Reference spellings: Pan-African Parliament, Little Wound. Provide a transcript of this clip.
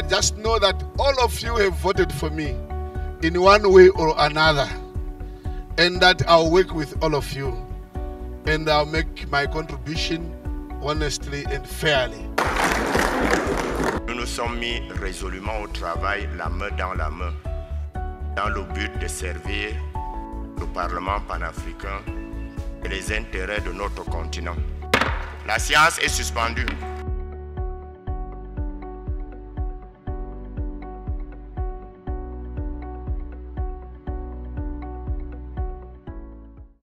But just know that all of you have voted for me in one way or another, and that I'll work with all of you, and I'll make my contribution honestly and fairly. Nous nous sommes mis résolument au travail, la main, dans le but de servir le Parlement panafricain et les intérêts de notre continent. La séance est suspendue.